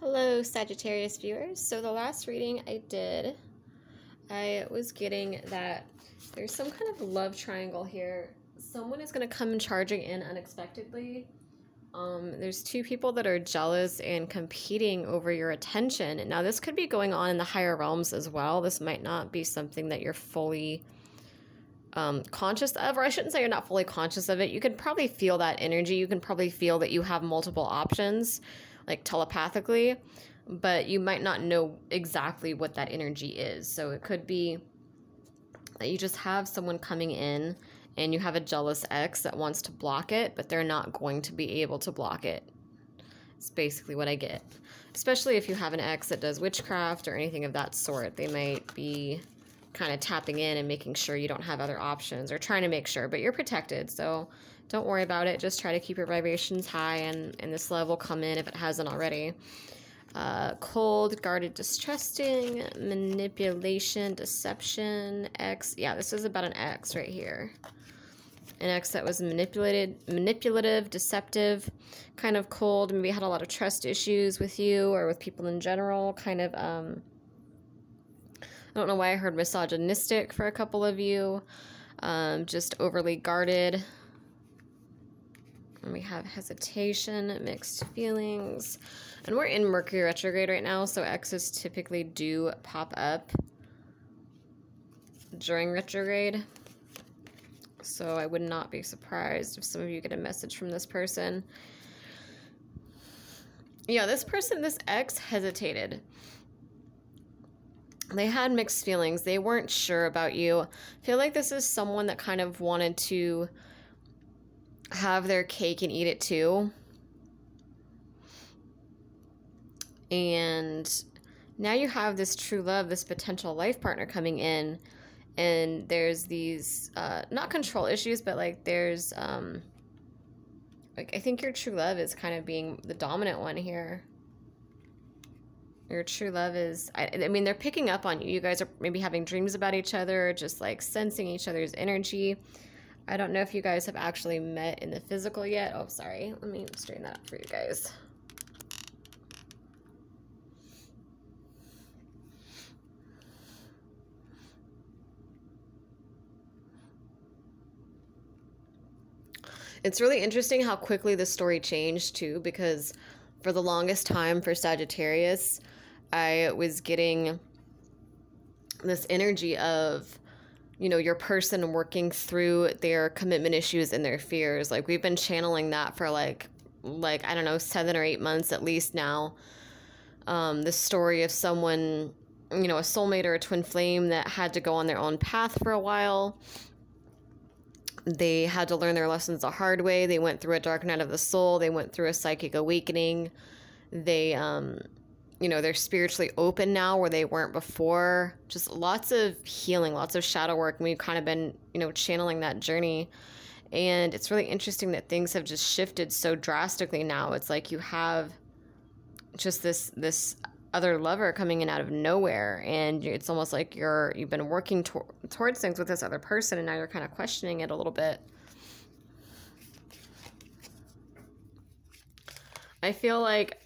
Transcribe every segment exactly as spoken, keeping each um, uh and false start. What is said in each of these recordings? Hello, Sagittarius viewers. So the last reading I did, I was getting that there's some kind of love triangle here. Someone is going to come charging in unexpectedly. Um, there's two people that are jealous and competing over your attention. And now this could be going on in the higher realms as well. This might not be something that you're fully um, conscious of, or I shouldn't say you're not fully conscious of it. You can probably feel that energy. You can probably feel that you have multiple options, like telepathically, but you might not know exactly what that energy is. So it could be that you just have someone coming in and you have a jealous ex that wants to block it, but they're not going to be able to block it. It's basically what I get. Especially if you have an ex that does witchcraft or anything of that sort. They might be kind of tapping in and making sure you don't have other options, or trying to make sure, but you're protected. So don't worry about it. Just try to keep your vibrations high, and, and this love will come in if it hasn't already. Uh, cold, guarded, distrusting, manipulation, deception, ex. Yeah, this is about an ex right here. An ex that was manipulated, manipulative, deceptive, kind of cold, maybe had a lot of trust issues with you or with people in general, kind of, um, I don't know why I heard misogynistic for a couple of you. Um, just overly guarded. And we have hesitation, mixed feelings. And we're in Mercury retrograde right now, so exes typically do pop up during retrograde. So I would not be surprised if some of you get a message from this person. Yeah, this person, this ex hesitated. They had mixed feelings. They weren't sure about you. I feel like this is someone that kind of wanted to have their cake and eat it too. And now you have this true love, this potential life partner coming in. And there's these, uh, not control issues, but like there's, um, like I think your true love is kind of being the dominant one here. Your true love is, I, I mean, they're picking up on you. You guys are maybe having dreams about each other, just like sensing each other's energy. I don't know if you guys have actually met in the physical yet. Oh, sorry. Let me straighten that up for you guys. It's really interesting how quickly the story changed too, because for the longest time for Sagittarius, I was getting this energy of, you know, your person working through their commitment issues and their fears. Like we've been channeling that for like, like, I don't know, seven or eight months at least now. Um, the story of someone, you know, a soulmate or a twin flame that had to go on their own path for a while. They had to learn their lessons the hard way. They went through a dark night of the soul. They went through a psychic awakening. They, um, you know, they're spiritually open now where they weren't before. Just lots of healing, lots of shadow work. And we've kind of been, you know, channeling that journey. And it's really interesting that things have just shifted so drastically now. It's like you have just this, this other lover coming in out of nowhere. And it's almost like you're, you've been working to towards things with this other person. And now you're kind of questioning it a little bit. I feel like,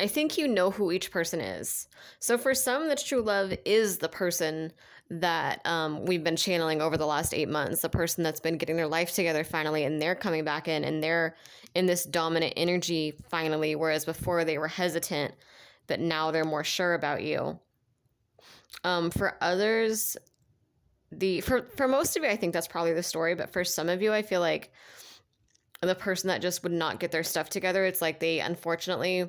I think you know who each person is. So for some, the true love is the person that um, we've been channeling over the last eight months, the person that's been getting their life together finally, and they're coming back in, and they're in this dominant energy finally, whereas before they were hesitant, but now they're more sure about you. Um, for others, the for, for most of you, I think that's probably the story, but for some of you, I feel like the person that just would not get their stuff together, it's like they unfortunately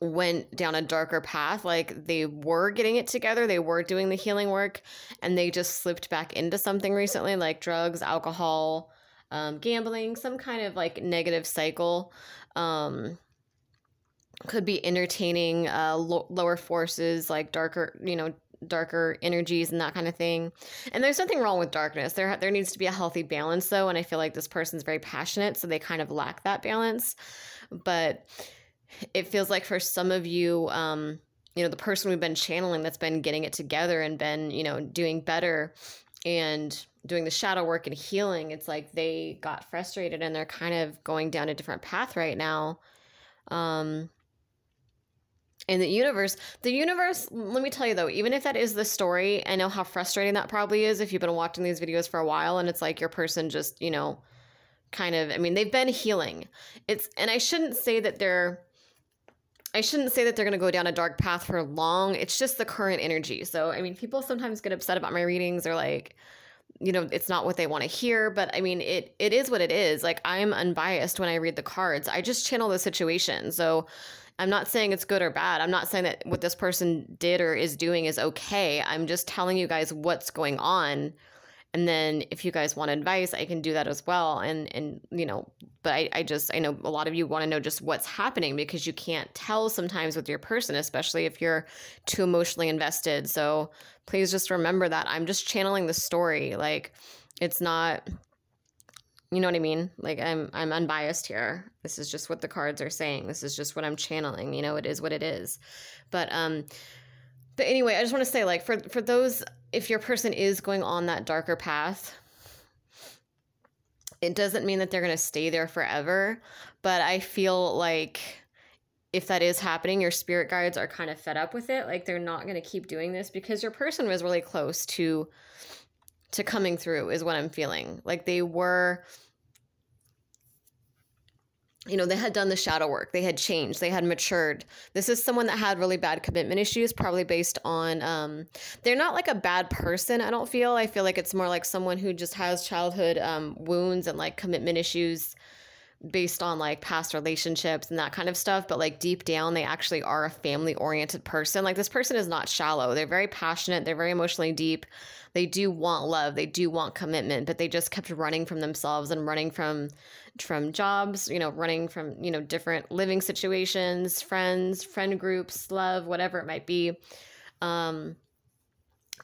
went down a darker path. Like they were getting it together, they were doing the healing work, and they just slipped back into something recently, like drugs, alcohol, um, gambling, some kind of like negative cycle. Um, could be entertaining uh, lo lower forces, like darker, you know, darker energies and that kind of thing. And there's nothing wrong with darkness. There, there needs to be a healthy balance though, and I feel like this person's very passionate, so they kind of lack that balance. But it feels like for some of you, um, you know, the person we've been channeling that's been getting it together and been, you know, doing better and doing the shadow work and healing, it's like they got frustrated and they're kind of going down a different path right now. Um, in the universe. The universe, let me tell you though, even if that is the story, I know how frustrating that probably is if you've been watching these videos for a while and it's like your person just, you know, kind of, I mean, they've been healing. It's, and I shouldn't say that they're, I shouldn't say that they're going to go down a dark path for long. It's just the current energy. So, I mean, people sometimes get upset about my readings or like, you know, it's not what they want to hear, but I mean, it, it is what it is. Like, I'm unbiased when I read the cards. I just channel the situation. So I'm not saying it's good or bad. I'm not saying that what this person did or is doing is okay. I'm just telling you guys what's going on. And then if you guys want advice, I can do that as well. And, and you know, but I, I just, I know a lot of you want to know just what's happening because you can't tell sometimes with your person, especially if you're too emotionally invested. So please just remember that I'm just channeling the story. Like, it's not, you know what I mean? Like, I'm, I'm unbiased here. This is just what the cards are saying. This is just what I'm channeling. You know, it is what it is. But, um, but anyway, I just want to say, like, for, for those, if your person is going on that darker path, it doesn't mean that they're going to stay there forever. But I feel like if that is happening, your spirit guides are kind of fed up with it. Like, they're not going to keep doing this because your person was really close to, to coming through is what I'm feeling. Like, they were, you know, they had done the shadow work. They had changed. They had matured. This is someone that had really bad commitment issues, probably based on, um, they're not like a bad person, I don't feel. I feel like it's more like someone who just has childhood um, wounds and like commitment issues based on like past relationships and that kind of stuff. But like deep down, they actually are a family-oriented person. Like, this person is not shallow. They're very passionate. They're very emotionally deep. They do want love. They do want commitment, but they just kept running from themselves and running from, from jobs, you know, running from, you know, different living situations, friends, friend groups, love, whatever it might be. Um,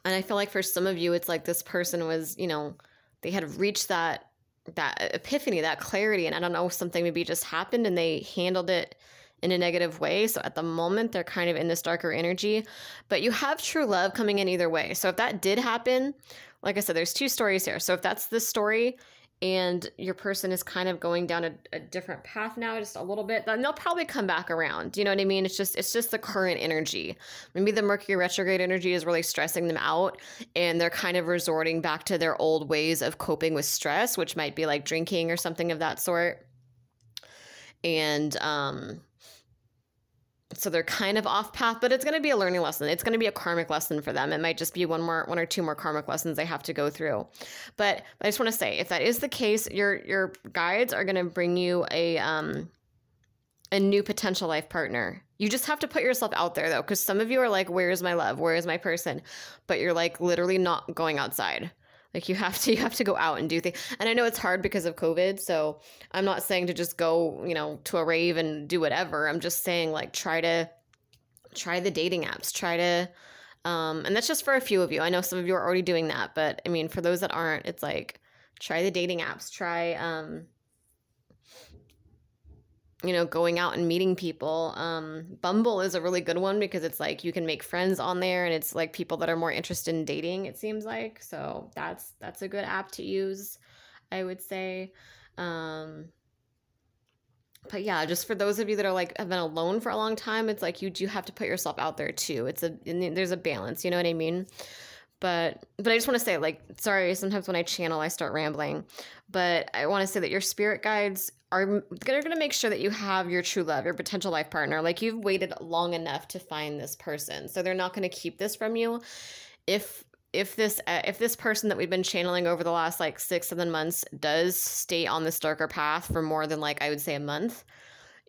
and I feel like for some of you, it's like this person was, you know, they had reached that, that epiphany, that clarity. And I don't know, something maybe just happened and they handled it in a negative way. So at the moment they're kind of in this darker energy, but you have true love coming in either way. So if that did happen, like I said, there's two stories here. So if that's the story and your person is kind of going down a, a different path now, just a little bit, then they'll probably come back around. You know what I mean? It's just, it's just the current energy. Maybe the Mercury retrograde energy is really stressing them out and they're kind of resorting back to their old ways of coping with stress, which might be like drinking or something of that sort. And, um, so they're kind of off path, but it's going to be a learning lesson. It's going to be a karmic lesson for them. It might just be one more, one or two more karmic lessons they have to go through. But I just want to say, if that is the case, your, your guides are going to bring you a, um, a new potential life partner. You just have to put yourself out there though. Cause some of you are like, where is my love? Where is my person? But you're like literally not going outside. Like, you have to, you have to go out and do things. And I know it's hard because of COVID. So I'm not saying to just go, you know, to a rave and do whatever. I'm just saying, like, try to try the dating apps, try to, um, and that's just for a few of you. I know some of you are already doing that, but I mean, for those that aren't, it's like, try the dating apps, try, um, you know, going out and meeting people. Um, Bumble is a really good one because it's like you can make friends on there and it's like people that are more interested in dating, it seems like. So that's, that's a good app to use, I would say. Um, but yeah, just for those of you that are like, have been alone for a long time, it's like, you do have to put yourself out there too. It's a, there's a balance, you know what I mean? But, but I just want to say, like, sorry, sometimes when I channel, I start rambling, but I want to say that your spirit guides are going to make sure that you have your true love, your potential life partner. Like, you've waited long enough to find this person. So they're not going to keep this from you. If, if this, uh, if this person that we've been channeling over the last like six, seven months does stay on this darker path for more than like, I would say a month,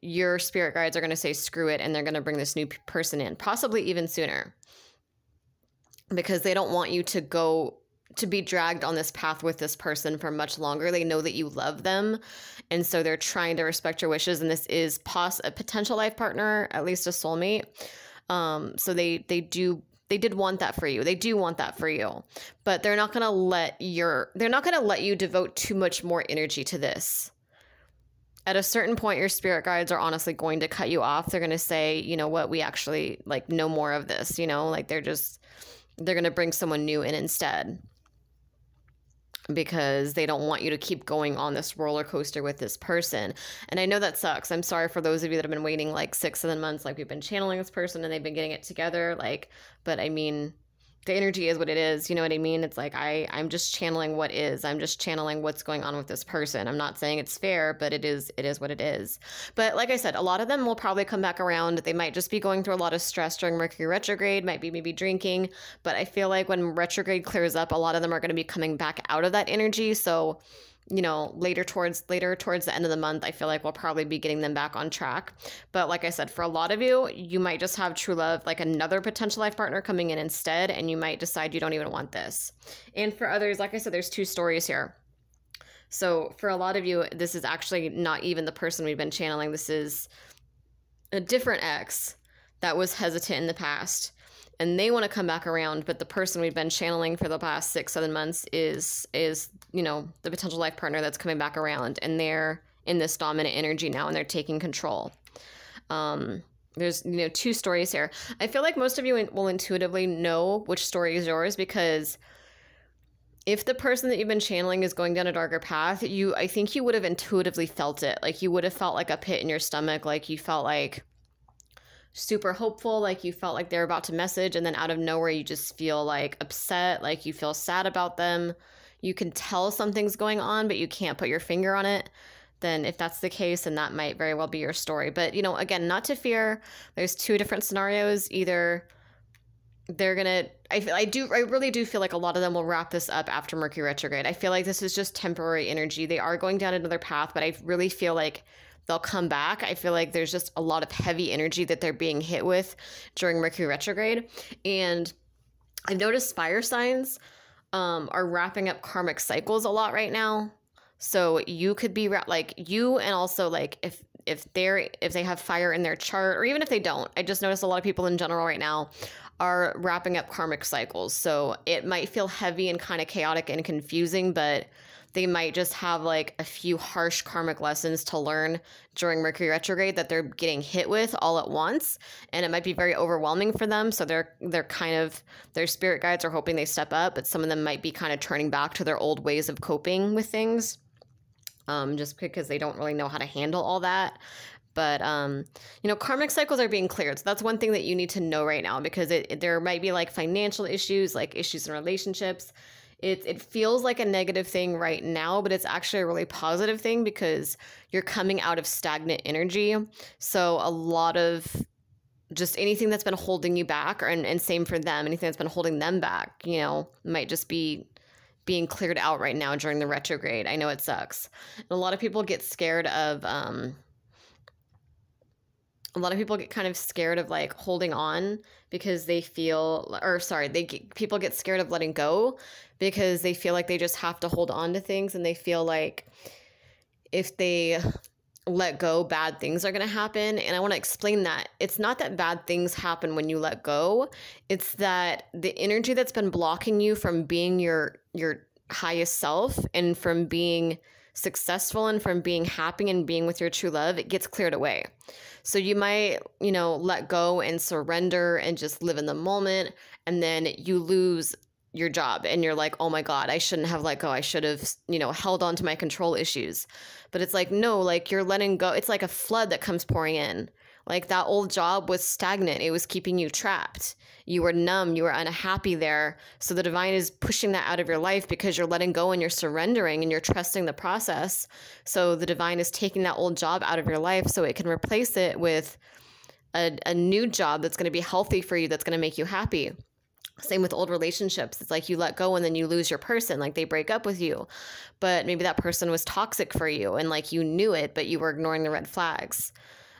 your spirit guides are going to say, screw it. And they're going to bring this new person in, possibly even sooner, because they don't want you to go to be dragged on this path with this person for much longer. They know that you love them. And so they're trying to respect your wishes. And this is pos a potential life partner, at least a soulmate. Um, so they, they do, they did want that for you. They do want that for you, but they're not going to let your, they're not going to let you devote too much more energy to this. At a certain point, your spirit guides are honestly going to cut you off. They're going to say, you know what, we actually like no more of this, you know, like they're just, they're going to bring someone new in instead. because they don't want you to keep going on this roller coaster with this person. And I know that sucks. I'm sorry for those of you that have been waiting like six, seven months, like we've been channeling this person and they've been getting it together. Like, but I mean, the energy is what it is. You know what I mean? It's like, I, I'm just channeling what is. I'm just channeling what's going on with this person. I'm not saying it's fair, but it is, it is what it is. But like I said, a lot of them will probably come back around. They might just be going through a lot of stress during Mercury retrograde, might be maybe drinking. But I feel like when retrograde clears up, a lot of them are going to be coming back out of that energy. So, you know, later towards later towards the end of the month, I feel like we'll probably be getting them back on track. But like I said, for a lot of you, you might just have true love, like another potential life partner coming in instead, and you might decide you don't even want this. And for others, like I said, there's two stories here. So for a lot of you, this is actually not even the person we've been channeling. This is a different ex that was hesitant in the past, and they want to come back around, but the person we've been channeling for the past six, seven months is, is you know, the potential life partner that's coming back around, and they're in this dominant energy now, and they're taking control. Um, there's, you know, two stories here. I feel like most of you will intuitively know which story is yours, because if the person that you've been channeling is going down a darker path, you, I think you would have intuitively felt it. Like you would have felt like a pit in your stomach, like you felt like super hopeful, like you felt like they're about to message, and then out of nowhere you just feel like upset, like you feel sad about them. You can tell something's going on, but you can't put your finger on it. Then if that's the case, then that might very well be your story. But you know, again, not to fear. There's two different scenarios. Either they're gonna, I, I do I really do feel like a lot of them will wrap this up after Mercury retrograde. I feel like this is just temporary energy. They are going down another path, but I really feel like they'll come back. I feel like there's just a lot of heavy energy that they're being hit with during Mercury retrograde. And I've noticed fire signs um, are wrapping up karmic cycles a lot right now. So you could be like you, and also like if if they're if they have fire in their chart, or even if they don't, I just noticed a lot of people in general right now are wrapping up karmic cycles. So it might feel heavy and kind of chaotic and confusing, but they might just have like a few harsh karmic lessons to learn during Mercury retrograde that they're getting hit with all at once. And it might be very overwhelming for them. So they're, they're kind of, their spirit guides are hoping they step up, but some of them might be kind of turning back to their old ways of coping with things. Um, just because they don't really know how to handle all that. But, um, you know, karmic cycles are being cleared. So that's one thing that you need to know right now, because it, it there might be like financial issues, like issues in relationships. It, it feels like a negative thing right now, but it's actually a really positive thing, because you're coming out of stagnant energy. So a lot of just anything that's been holding you back, or, and, and same for them, anything that's been holding them back, you know, might just be being cleared out right now during the retrograde. I know it sucks. And a lot of people get scared of, um, a lot of people get kind of scared of like holding on because they feel, or sorry, they get, people get scared of letting go because they feel like they just have to hold on to things, and they feel like if they let go, bad things are going to happen. And I want to explain that it's not that bad things happen when you let go. It's that the energy that's been blocking you from being your, your highest self, and from being successful, and from being happy, and being with your true love, it gets cleared away. So you might, you know, let go and surrender and just live in the moment, and then you lose your job and you're like, oh my God, I shouldn't have let go. I should have, you know, held on to my control issues. But it's like, no, like you're letting go. It's like a flood that comes pouring in. Like that old job was stagnant. It was keeping you trapped. You were numb. You were unhappy there. So the divine is pushing that out of your life because you're letting go and you're surrendering and you're trusting the process. So the divine is taking that old job out of your life so it can replace it with a, a new job that's going to be healthy for you, that's going to make you happy. Same with old relationships. It's like you let go and then you lose your person. Like they break up with you, but maybe that person was toxic for you and like you knew it, but you were ignoring the red flags.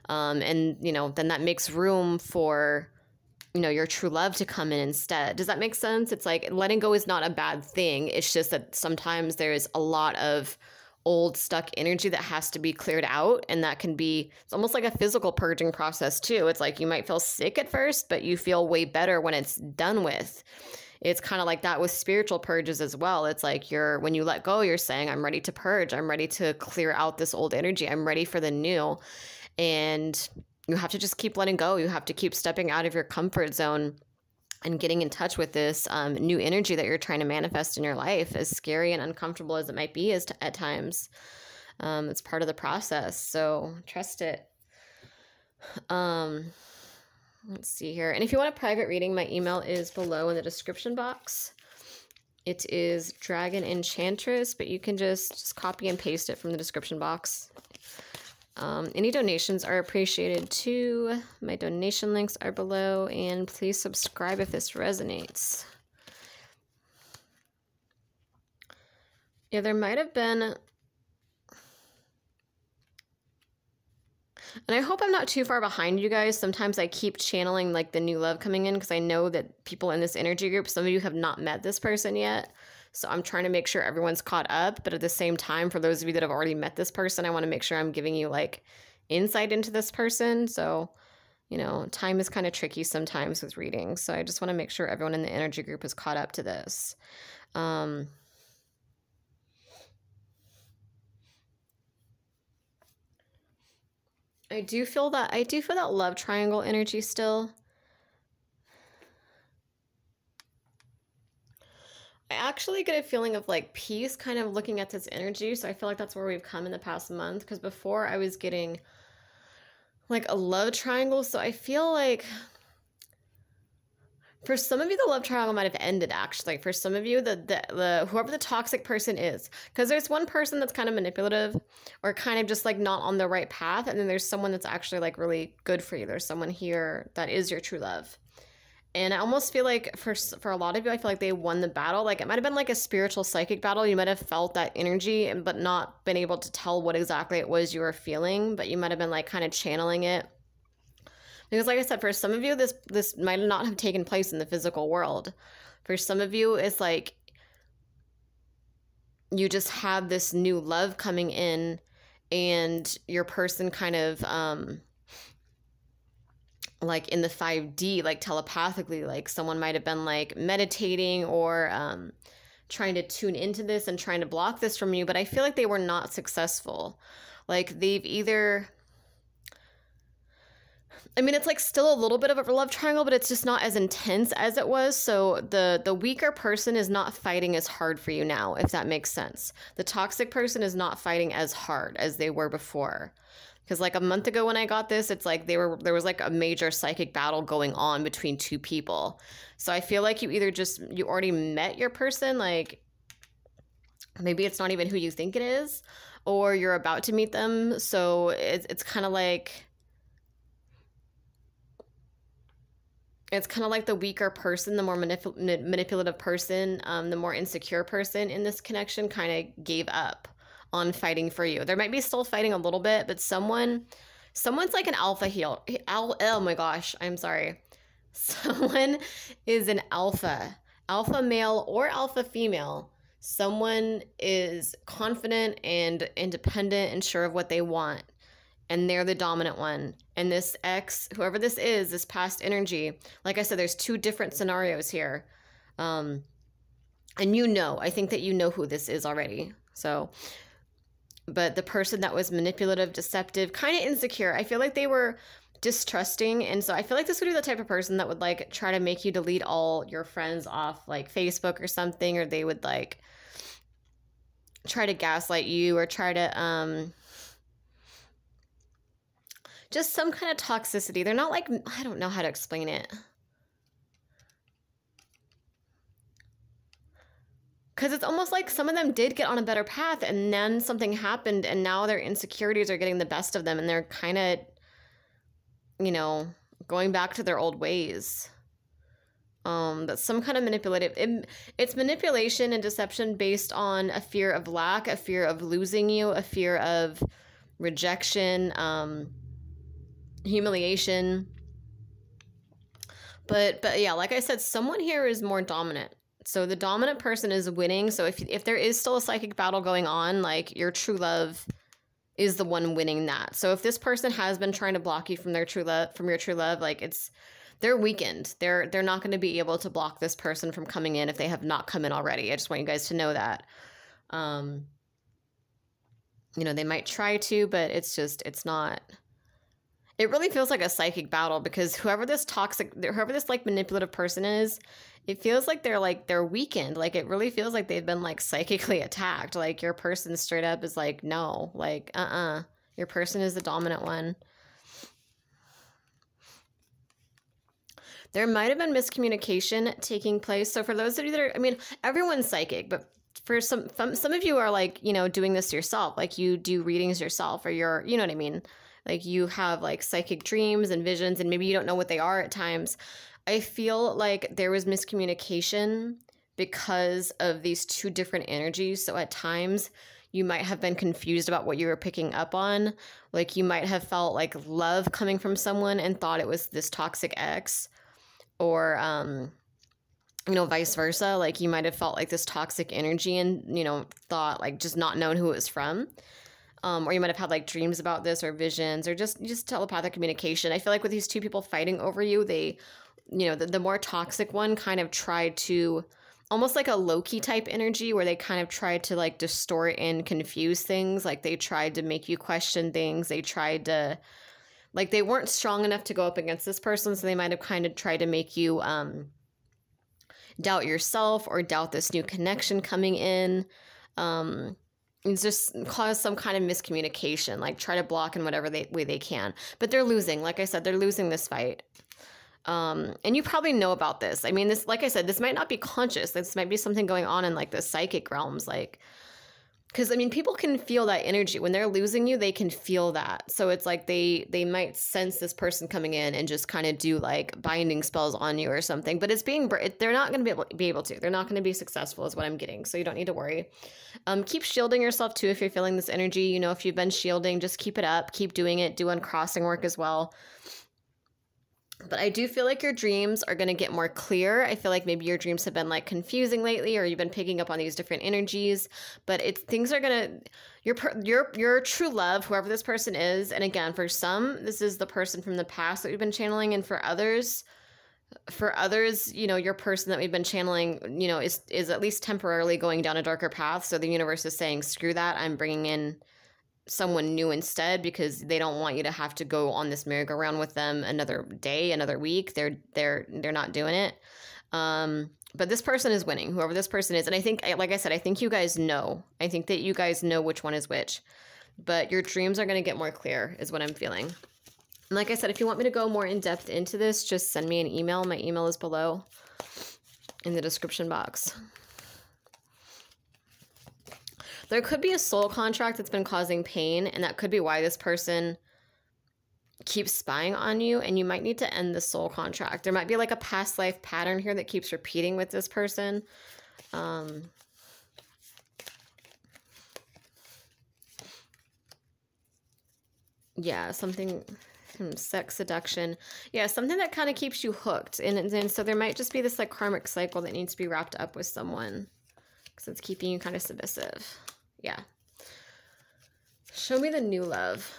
Um, and, you know, then that makes room for, you know, your true love to come in instead. Does that make sense? It's like letting go is not a bad thing. It's just that sometimes there is a lot of old stuck energy that has to be cleared out. And that can be, it's almost like a physical purging process too. It's like you might feel sick at first, but you feel way better when it's done with. It's kind of like that with spiritual purges as well. It's like you're, when you let go, you're saying, I'm ready to purge. I'm ready to clear out this old energy. I'm ready for the new. And you have to just keep letting go. You have to keep stepping out of your comfort zone and getting in touch with this um, new energy that you're trying to manifest in your life, as scary and uncomfortable as it might be as at times. Um, it's part of the process, so trust it. Um, let's see here. And if you want a private reading, my email is below in the description box. It is Dragon Enchantress, but you can just, just copy and paste it from the description box. Um, any donations are appreciated too. My donation links are below, and please subscribe if this resonates. Yeah, there might have been... And I hope I'm not too far behind you guys. Sometimes I keep channeling like the new love coming in, because I know that people in this energy group, some of you have not met this person yet. So I'm trying to make sure everyone's caught up. But at the same time, for those of you that have already met this person, I want to make sure I'm giving you like insight into this person. So, you know, time is kind of tricky sometimes with readings. So I just want to make sure everyone in the energy group is caught up to this. Um, I do feel that I do feel that love triangle energy still. I actually get a feeling of like peace kind of looking at this energy. So I feel like that's where we've come in the past month, because before I was getting like a love triangle. So I feel like for some of you, the love triangle might have ended, actually. For some of you, the, the, the whoever the toxic person is. Because there's one person that's kind of manipulative or kind of just, like, not on the right path. And then there's someone that's actually, like, really good for you. There's someone here that is your true love. And I almost feel like for, for a lot of you, I feel like they won the battle. Like, it might have been, like, a spiritual psychic battle. You might have felt that energy and but not been able to tell what exactly it was you were feeling. But you might have been, like, kind of channeling it. Because like I said, for some of you, this this might not have taken place in the physical world. For some of you, it's like you just have this new love coming in, and your person kind of um, like in the five D, like telepathically, like someone might have been like meditating or um, trying to tune into this and trying to block this from you. But I feel like they were not successful. Like they've either... I mean, it's like still a little bit of a love triangle, but it's just not as intense as it was. So the the weaker person is not fighting as hard for you now, if that makes sense. The toxic person is not fighting as hard as they were before. Because like a month ago when I got this, it's like they were there was like a major psychic battle going on between two people. So I feel like you either just, you already met your person, like maybe it's not even who you think it is, or you're about to meet them. So it's, it's kind of like... It's kind of like the weaker person, the more manip manipulative person, um, the more insecure person in this connection kind of gave up on fighting for you. There might be still fighting a little bit, but someone, someone's like an alpha heel. Al oh my gosh, I'm sorry. Someone is an alpha, alpha male or alpha female. Someone is confident and independent and sure of what they want. And they're the dominant one. And this ex, whoever this is, this past energy, like I said, there's two different scenarios here. Um, and you know, I think that you know who this is already. So, but the person that was manipulative, deceptive, kind of insecure, I feel like they were distrusting. And so I feel like this would be the type of person that would like try to make you delete all your friends off like Facebook or something, or they would like try to gaslight you or try to... Um, Just some kind of toxicity. They're not like, I don't know how to explain it. Because it's almost like some of them did get on a better path and then something happened and now their insecurities are getting the best of them and they're kind of, you know, going back to their old ways. Um, but some kind of manipulative, it, it's manipulation and deception based on a fear of lack, a fear of losing you, a fear of rejection, um... humiliation. But but yeah, like I said, someone here is more dominant. So the dominant person is winning. So if if there is still a psychic battle going on, like your true love is the one winning that. So if this person has been trying to block you from their true love, from your true love, like it's they're weakened. They're they're not going to be able to block this person from coming in if they have not come in already. I just want you guys to know that. Um you know, they might try to, but it's just it's not It really feels like a psychic battle, because whoever this toxic, whoever this like manipulative person is, it feels like they're like, they're weakened. Like it really feels like they've been like psychically attacked. Like your person straight up is like, no, like, uh-uh. Your person is the dominant one. There might have been miscommunication taking place. So for those of you that are, I mean, everyone's psychic, but for some, some of you are like, you know, doing this yourself. Like you do readings yourself, or you're, you know what I mean? Like you have like psychic dreams and visions, and maybe you don't know what they are at times. I feel like there was miscommunication because of these two different energies. So at times you might have been confused about what you were picking up on. Like you might have felt like love coming from someone and thought it was this toxic ex, or, um, you know, vice versa. Like you might have felt like this toxic energy and, you know, thought like just not known who it was from. Um, or you might have had like dreams about this, or visions, or just, just telepathic communication. I feel like with these two people fighting over you, they, you know, the, the more toxic one kind of tried to, almost like a Loki type energy, where they kind of tried to like distort and confuse things. Like they tried to make you question things. They tried to, like they weren't strong enough to go up against this person. So they might have kind of tried to make you um, doubt yourself, or doubt this new connection coming in. Um, it's just caused some kind of miscommunication, like try to block in whatever they, way they can. But they're losing. Like I said, they're losing this fight. Um, and you probably know about this. I mean, this, like I said, this might not be conscious. This might be something going on in like the psychic realms. Like, cause I mean, people can feel that energy when they're losing you, they can feel that. So it's like, they, they might sense this person coming in and just kind of do like binding spells on you or something, but it's being, they're not going to be able, be able to, they're not going to be successful is what I'm getting. So you don't need to worry. Um, keep shielding yourself too. If you're feeling this energy, you know, if you've been shielding, just keep it up, keep doing it, do uncrossing work as well. But I do feel like your dreams are going to get more clear. I feel like maybe your dreams have been like confusing lately, or you've been picking up on these different energies, but it's, things are going to, your, your, your true love, whoever this person is. And again, for some, this is the person from the past that we've been channeling. And for others, for others, you know, your person that we've been channeling, you know, is, is at least temporarily going down a darker path. So the universe is saying, screw that. I'm bringing in someone new instead, because they don't want you to have to go on this merry-go-round with them another day, another week. They're they're they're not doing it. Um, but this person is winning, whoever this person is. And I think, like I said, I think you guys know. I think that you guys know which one is which. But your dreams are going to get more clear is what I'm feeling. And like I said, if you want me to go more in-depth into this, just send me an email. My email is below in the description box. There could be a soul contract that's been causing pain, and that could be why this person keeps spying on you, and you might need to end the soul contract. There might be like a past life pattern here that keeps repeating with this person. Um, yeah, something, sex seduction. Yeah, something that kind of keeps you hooked. And, and, and so there might just be this like karmic cycle that needs to be wrapped up with someone, because it's keeping you kind of submissive. Yeah. Show me the new love.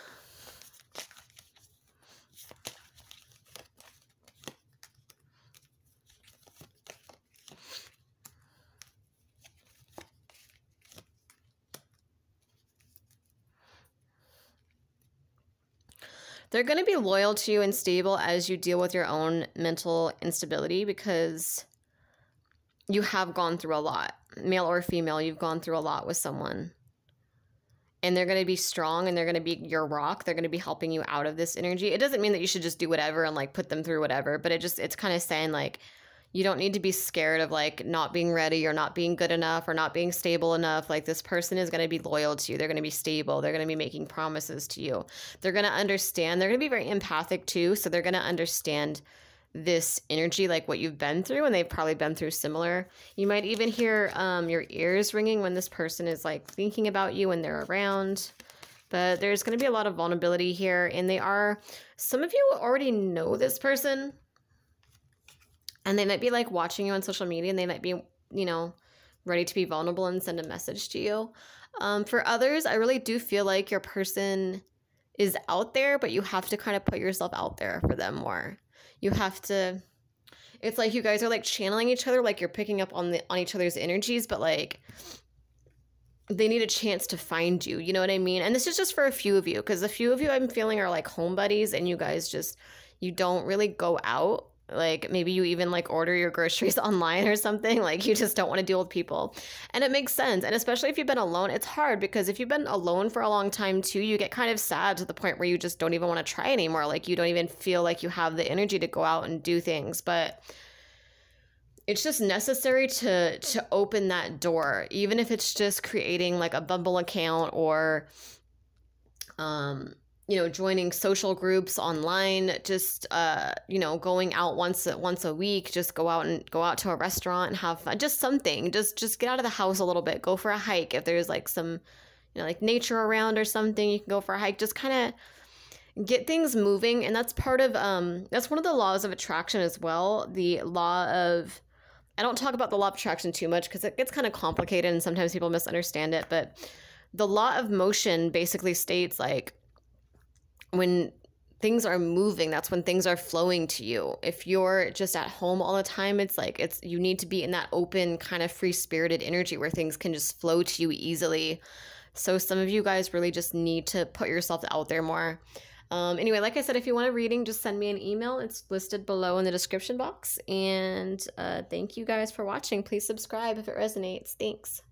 They're going to be loyal to you and stable as you deal with your own mental instability, because you have gone through a lot. Male or female, you've gone through a lot with someone. And they're going to be strong, and they're going to be your rock. They're going to be helping you out of this energy. It doesn't mean that you should just do whatever and like put them through whatever, but it just, it's kind of saying like, you don't need to be scared of like not being ready, or not being good enough, or not being stable enough. Like this person is going to be loyal to you. They're going to be stable. They're going to be making promises to you. They're going to understand. They're going to be very empathic too. So they're going to understand this energy, like what you've been through, and they've probably been through similar. You might even hear um, your ears ringing when this person is like thinking about you when they're around, but there's going to be a lot of vulnerability here. And they are, some of you already know this person, and they might be like watching you on social media, and they might be, you know, ready to be vulnerable and send a message to you. Um, for others, I really do feel like your person is out there, but you have to kind of put yourself out there for them more. You have to, it's like you guys are like channeling each other, like you're picking up on the on each other's energies, but like they need a chance to find you. You know what I mean? And this is just for a few of you, because the few of you I'm feeling are like home buddies, and you guys just, you don't really go out. Like maybe you even like order your groceries online or something. Like you just don't want to deal with people. And it makes sense. And especially if you've been alone, it's hard, because if you've been alone for a long time too, you get kind of sad to the point where you just don't even want to try anymore. Like you don't even feel like you have the energy to go out and do things. But it's just necessary to to open that door, even if it's just creating like a Bumble account or um you know, joining social groups online, just, uh, you know, going out once, once a week, just go out and go out to a restaurant and have fun, just something, just, just get out of the house a little bit, go for a hike. If there's like some, you know, like nature around or something, you can go for a hike, just kind of get things moving. And that's part of, um, that's one of the laws of attraction as well. The law of, I don't talk about the law of attraction too much because it gets kind of complicated and sometimes people misunderstand it, but the law of motion basically states like, when things are moving, that's when things are flowing to you. If you're just at home all the time, it's like it's you need to be in that open kind of free-spirited energy where things can just flow to you easily. So some of you guys really just need to put yourself out there more. Um, anyway, like I said, if you want a reading, just send me an email. It's listed below in the description box. And uh, thank you guys for watching. Please subscribe if it resonates. Thanks.